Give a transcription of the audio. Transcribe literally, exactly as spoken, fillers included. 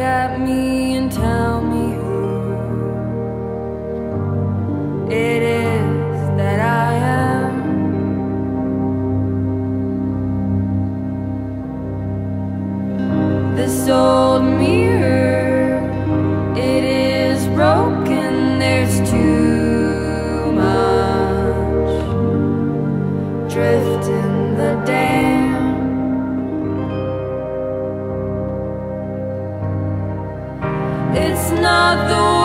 at me and tell me who it is that I am. This old mirror, it is broken, there's too much drift in the dam. It's not the